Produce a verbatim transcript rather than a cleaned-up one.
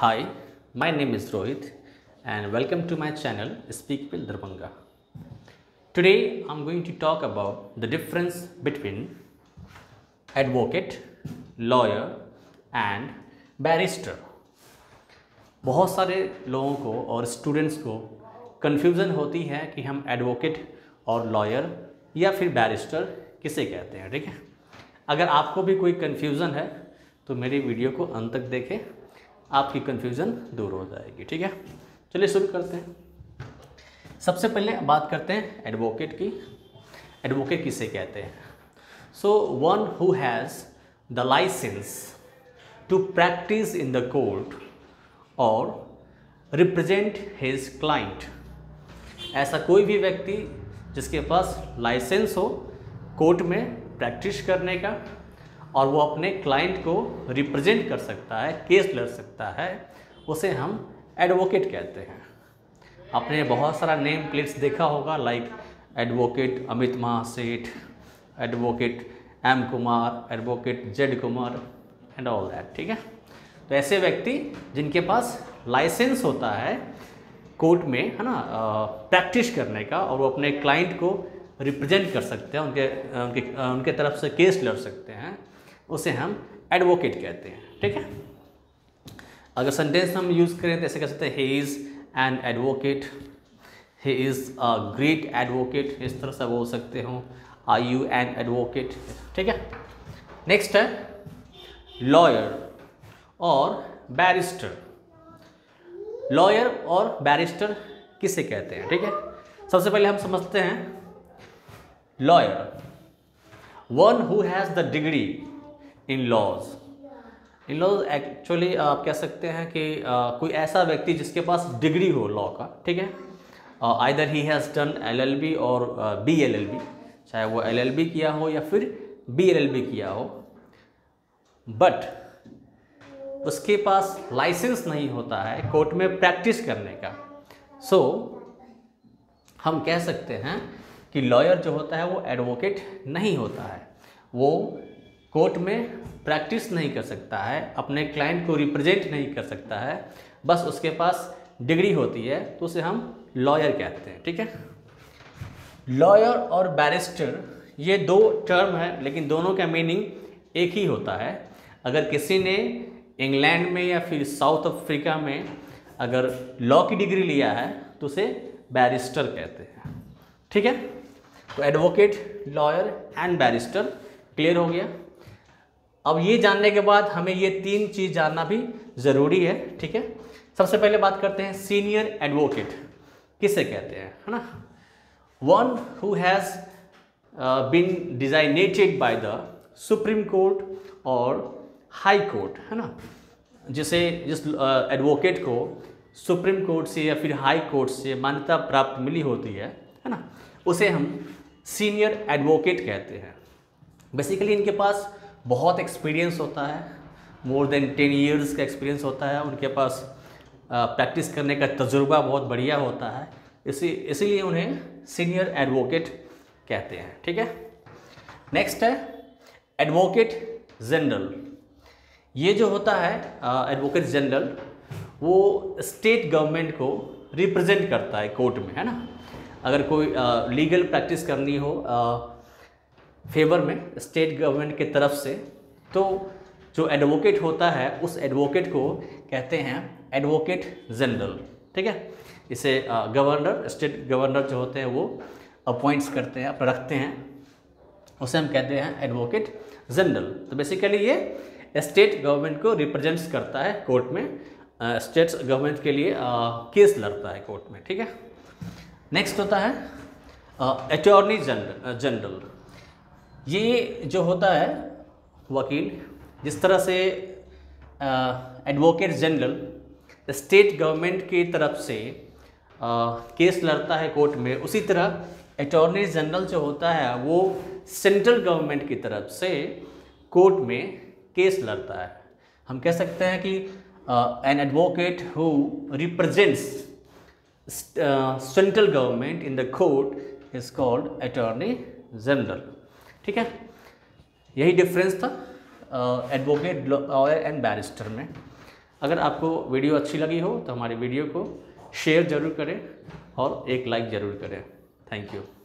Hi, my name is Rohit and welcome to my channel Speak Well Darbhanga. Today I'm going to talk about the difference between advocate, lawyer and barrister. बहुत सारे लोगों को और students को confusion होती है कि हम एडवोकेट और लॉयर या फिर बैरिस्टर किसे कहते हैं, ठीक है। अगर आपको भी कोई कन्फ्यूज़न है तो मेरी वीडियो को अंत तक देखें, आपकी कन्फ्यूज़न दूर हो जाएगी, ठीक है। चलिए शुरू करते हैं। सबसे पहले बात करते हैं एडवोकेट की। एडवोकेट किसे कहते हैं? So one who has the licence to practise in the court और रिप्रेजेंट हिज क्लाइंट। ऐसा कोई भी व्यक्ति जिसके पास लाइसेंस हो कोर्ट में प्रैक्टिस करने का और वो अपने क्लाइंट को रिप्रेजेंट कर सकता है, केस लड़ सकता है, उसे हम एडवोकेट कहते हैं। आपने बहुत सारा नेम प्लेट्स देखा होगा, like advocate Amit Mahaseth, advocate M Kumar, advocate Z Kumar and all that, ठीक है। तो ऐसे व्यक्ति जिनके पास लाइसेंस होता है कोर्ट में, है ना, प्रैक्टिस करने का और वो अपने क्लाइंट को रिप्रेजेंट कर सकते हैं, उनके उनके उनके तरफ से केस लड़ सकते हैं, उसे हम एडवोकेट कहते हैं, ठीक है। अगर सेंटेंस हम यूज़ करें तो ऐसे कह सकते हैं, he is an advocate, he is a great advocate, इस तरह से बोल सकते हो। आर यू एन एडवोकेट, ठीक है। नेक्स्ट है लॉयर और बैरिस्टर। लॉयर और बैरिस्टर किसे कहते हैं, ठीक है। सबसे पहले हम समझते हैं lawyer, one who has the degree in laws. In laws actually आप कह सकते हैं कि आ, कोई ऐसा व्यक्ति जिसके पास डिग्री हो लॉ का, ठीक है। Either he has done LLB और बी एल एल बी, चाहे वो एल एल बी किया हो या फिर बी एल एल बी किया हो, बट उसके पास लाइसेंस नहीं होता है कोर्ट में प्रैक्टिस करने का। सो so, हम कह सकते हैं कि लॉयर जो होता है वो एडवोकेट नहीं होता है, वो कोर्ट में प्रैक्टिस नहीं कर सकता है, अपने क्लाइंट को रिप्रेजेंट नहीं कर सकता है, बस उसके पास डिग्री होती है, तो उसे हम लॉयर कहते हैं, ठीक है। लॉयर और बैरिस्टर ये दो टर्म है, लेकिन दोनों का मीनिंग एक ही होता है। अगर किसी ने इंग्लैंड में या फिर साउथ अफ्रीका में अगर लॉ की डिग्री लिया है तो उसे बैरिस्टर कहते हैं, ठीक है। तो advocate, lawyer and barrister clear हो गया। अब ये जानने के बाद हमें ये तीन चीज़ जानना भी ज़रूरी है, ठीक है। सबसे पहले बात करते हैं सीनियर एडवोकेट किसे कहते हैं, है ना। One who has been designated by the Supreme Court और हाई कोर्ट, है ना, जिसे जिस एडवोकेट को सुप्रीम कोर्ट से या फिर हाई कोर्ट से मान्यता प्राप्त मिली होती है, है ना, उसे हम सीनियर एडवोकेट कहते हैं। बेसिकली इनके पास बहुत एक्सपीरियंस होता है, मोर देन टेन इयर्स का एक्सपीरियंस होता है, उनके पास प्रैक्टिस करने का तजुर्बा बहुत बढ़िया होता है, इसी इसीलिए उन्हें सीनियर एडवोकेट कहते हैं, ठीक है। नेक्स्ट है एडवोकेट जनरल। ये जो होता है एडवोकेट uh, जनरल, वो स्टेट गवर्नमेंट को रिप्रेजेंट करता है कोर्ट में, है ना। अगर कोई लीगल uh, प्रैक्टिस करनी हो uh, फेवर में स्टेट गवर्नमेंट के तरफ से, तो जो एडवोकेट होता है उस एडवोकेट को कहते हैं एडवोकेट जनरल, ठीक है। इसे गवर्नर uh, स्टेट गवर्नर जो होते हैं वो अपॉइंट्स करते हैं, रखते हैं, उसे हम कहते हैं एडवोकेट जनरल। तो बेसिकली ये स्टेट गवर्नमेंट को रिप्रेजेंट करता है कोर्ट में, स्टेट uh, गवर्नमेंट के लिए केस uh, लड़ता है कोर्ट में, ठीक है। नेक्स्ट होता है अटॉर्नी जनरल जनरल ये जो होता है वकील, जिस तरह से एडवोकेट जनरल स्टेट गवर्नमेंट की तरफ से केस uh, लड़ता है कोर्ट में, उसी तरह अटॉर्नी जनरल जो होता है वो सेंट्रल गवर्नमेंट की तरफ से कोर्ट में केस लड़ता है। हम कह सकते हैं कि an advocate who represents central government in the court is called attorney general, ठीक है। यही डिफरेंस था एडवोकेट, लॉयर एंड बैरिस्टर में। अगर आपको वीडियो अच्छी लगी हो तो हमारे वीडियो को शेयर ज़रूर करें और एक लाइक ज़रूर करें। Thank you.